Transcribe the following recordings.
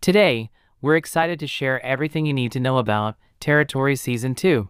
Today, we're excited to share everything you need to know about Territory Season 2.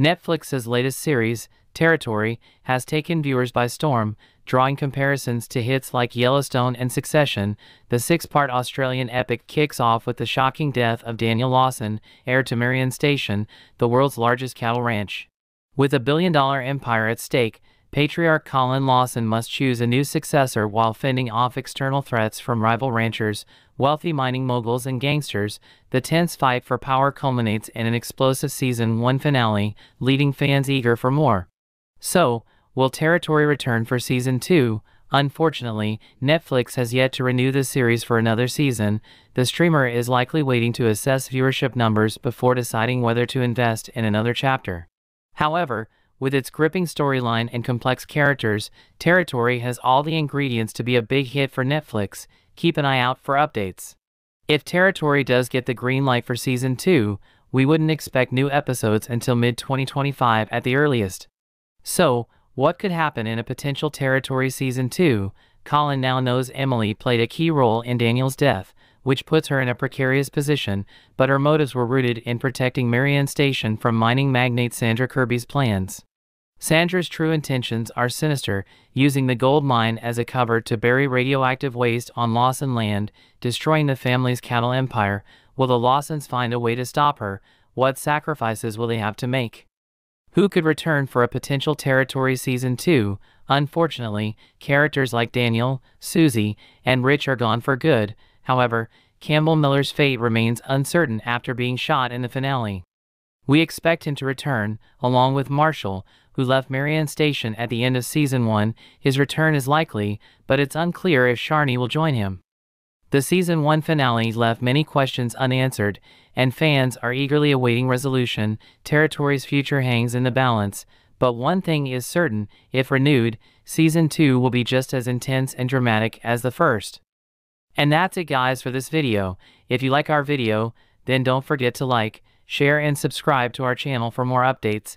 Netflix's latest series, Territory, has taken viewers by storm, drawing comparisons to hits like Yellowstone and Succession. The six-part Australian epic kicks off with the shocking death of Daniel Lawson, heir to Marianne Station, the world's largest cattle ranch. With a billion-dollar empire at stake, patriarch Colin Lawson must choose a new successor while fending off external threats from rival ranchers, wealthy mining moguls, and gangsters. The tense fight for power culminates in an explosive Season 1 finale, leaving fans eager for more. So, will Territory return for Season 2? Unfortunately, Netflix has yet to renew the series for another season. The streamer is likely waiting to assess viewership numbers before deciding whether to invest in another chapter. However, with its gripping storyline and complex characters, Territory has all the ingredients to be a big hit for Netflix. Keep an eye out for updates. If Territory does get the green light for Season 2, we wouldn't expect new episodes until mid-2025 at the earliest. So, what could happen in a potential Territory Season 2? Colin now knows Emily played a key role in Daniel's death, which puts her in a precarious position, but her motives were rooted in protecting Marianne Station from mining magnate Sandra Kirby's plans. Sandra's true intentions are sinister, using the gold mine as a cover to bury radioactive waste on Lawson land, destroying the family's cattle empire. Will the Lawsons find a way to stop her? What sacrifices will they have to make? Who could return for a potential Territory Season 2? Unfortunately, characters like Daniel, Susie, and Rich are gone for good. However, Campbell Miller's fate remains uncertain after being shot in the finale. We expect him to return, along with Marshall, who left Marianne Station at the end of Season 1. His return is likely, but it's unclear if Sharni will join him. The Season 1 finale left many questions unanswered, and fans are eagerly awaiting resolution. Territory's future hangs in the balance, but one thing is certain: if renewed, Season 2 will be just as intense and dramatic as the first. And that's it, guys, for this video. If you like our video, then don't forget to like, share, and subscribe to our channel for more updates.